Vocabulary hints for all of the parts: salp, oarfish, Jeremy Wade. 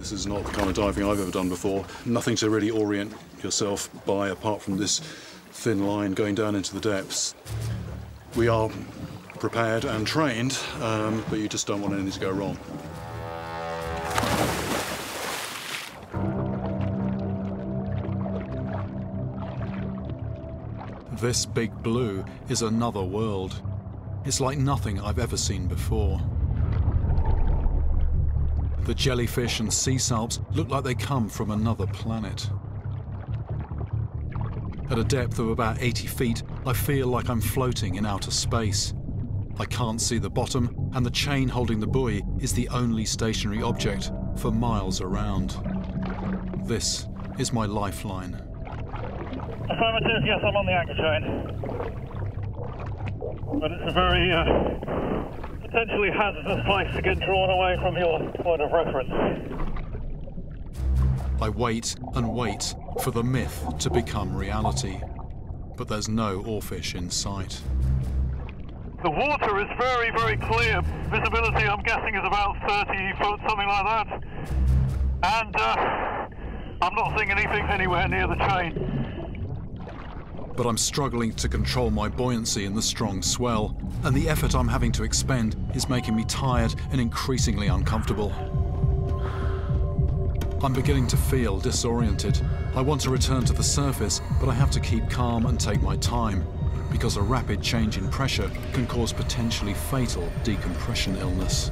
This is not the kind of diving I've ever done before. Nothing to really orient yourself by apart from this thin line going down into the depths. We are prepared and trained, but you just don't want anything to go wrong. This big blue is another world. It's like nothing I've ever seen before. The jellyfish and sea salps look like they come from another planet. At a depth of about 80 feet, I feel like I'm floating in outer space. I can't see the bottom, and the chain holding the buoy is the only stationary object for miles around. This is my lifeline. Affirmative, yes, I'm on the anchor chain. But it's a very potentially hazardous place to get drawn away from your point of reference. I wait and wait for the myth to become reality. But there's no oarfish in sight. The water is very, very clear. Visibility, I'm guessing, is about 30 foot, something like that. And I'm not seeing anything anywhere near the chain. But I'm struggling to control my buoyancy in the strong swell, and the effort I'm having to expend is making me tired and increasingly uncomfortable. I'm beginning to feel disoriented. I want to return to the surface, but I have to keep calm and take my time, because a rapid change in pressure can cause potentially fatal decompression illness.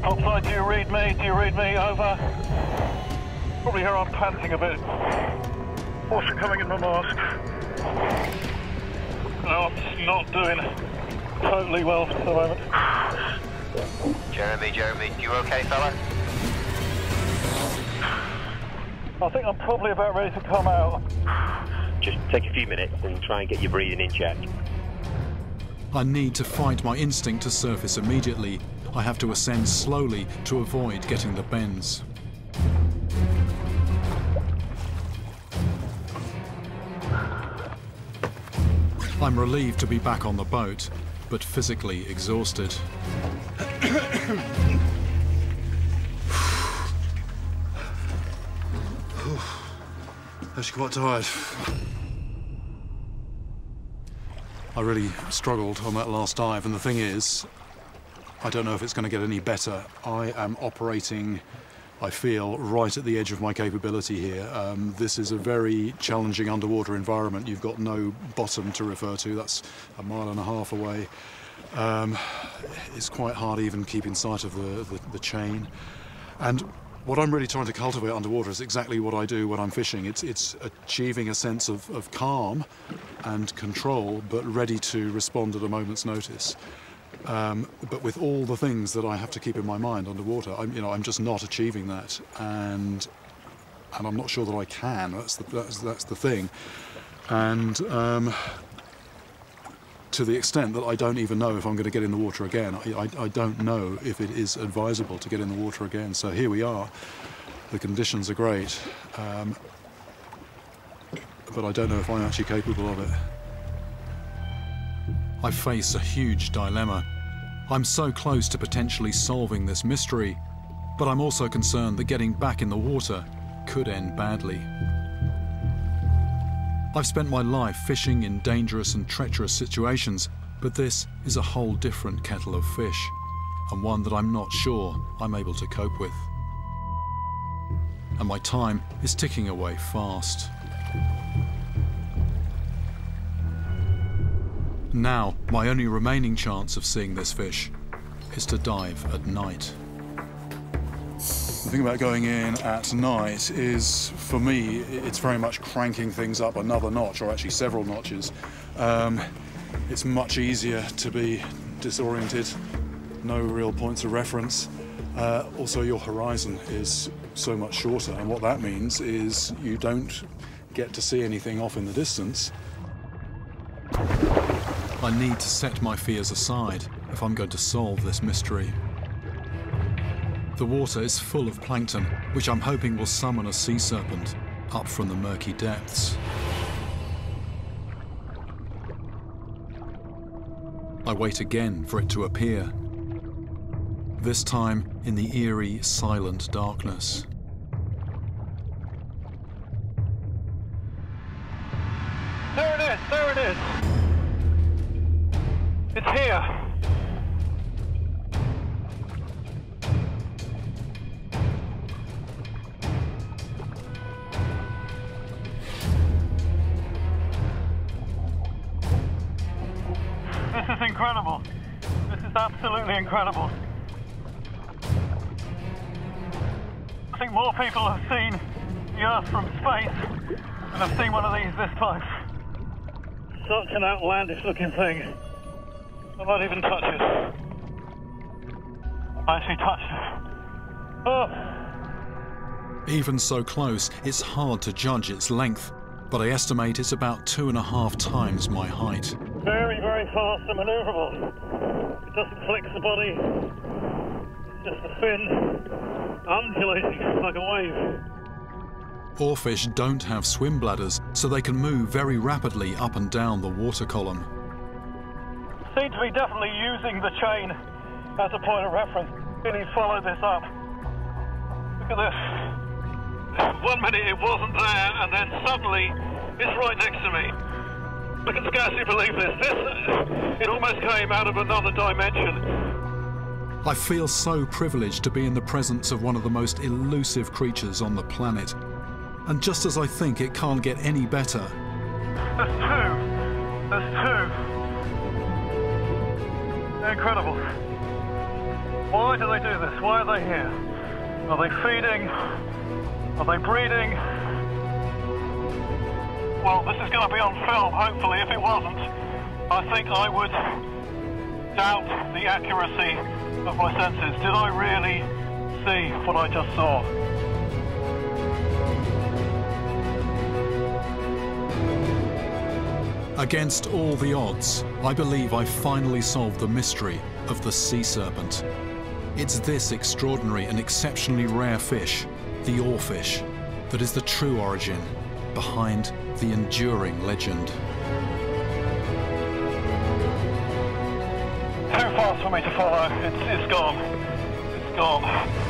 Topside, do you read me? Do you read me? Over. Probably hear I'm panting a bit. Water coming in my mask. No, I'm not doing totally well for the moment. Jeremy, you okay, fella? I think I'm probably about ready to come out. Just take a few minutes and try and get your breathing in check. I need to fight my instinct to surface immediately. I have to ascend slowly to avoid getting the bends. I'm relieved to be back on the boat, but physically exhausted. Actually quite tired. I really struggled on that last dive, and the thing is, I don't know if it's going to get any better. I am operating, I feel, right at the edge of my capability here. This is a very challenging underwater environment. You've got no bottom to refer to. That's a mile and a half away. It's quite hard even keeping sight of the chain. And what I'm really trying to cultivate underwater is exactly what I do when I'm fishing. It's achieving a sense of calm and control, but ready to respond at a moment's notice. But with all the things that I have to keep in my mind underwater, I'm just not achieving that, and I'm not sure that I can. That's the thing, and to the extent that I don't even know if I'm going to get in the water again. I don't know if it is advisable to get in the water again. So here we are. The conditions are great, but I don't know if I'm actually capable of it. I face a huge dilemma. I'm so close to potentially solving this mystery, but I'm also concerned that getting back in the water could end badly. I've spent my life fishing in dangerous and treacherous situations, but this is a whole different kettle of fish, and one that I'm not sure I'm able to cope with. And my time is ticking away fast. Now, my only remaining chance of seeing this fish is to dive at night. The thing about going in at night is, for me, it's very much cranking things up another notch, or actually several notches. It's much easier to be disoriented, no real points of reference. Also, your horizon is so much shorter, and what that means is you don't get to see anything off in the distance. I need to set my fears aside if I'm going to solve this mystery. The water is full of plankton, which I'm hoping will summon a sea serpent up from the murky depths. I wait again for it to appear. this time in the eerie, silent darkness. There it is! There it is! It's here! This is incredible! This is absolutely incredible! I think more people have seen the Earth from space than have seen one of these this close. Such an outlandish looking thing. I might even touch it. I actually touched it. Oh. Even so close, it's hard to judge its length, but I estimate it's about 2.5 times my height. Very, very fast and manoeuvrable. It doesn't flex the body, it's just the fin undulating like a wave. Oarfish don't have swim bladders, so they can move very rapidly up and down the water column. Seem to be definitely using the chain as a point of reference. Really follow this up. Look at this. 1 minute it wasn't there, and then suddenly it's right next to me. I can scarcely believe this. It almost came out of another dimension. I feel so privileged to be in the presence of one of the most elusive creatures on the planet. And just as I think it can't get any better... There's two! There's two! They're incredible. Why do they do this? Why are they here? Are they feeding? Are they breeding? Well, this is going to be on film, hopefully. If it wasn't, I think I would doubt the accuracy of my senses. Did I really see what I just saw? Against all the odds, I believe I finally solved the mystery of the sea serpent. It's this extraordinary and exceptionally rare fish, the oarfish, that is the true origin behind the enduring legend. Too fast for me to follow. It's gone. It's gone.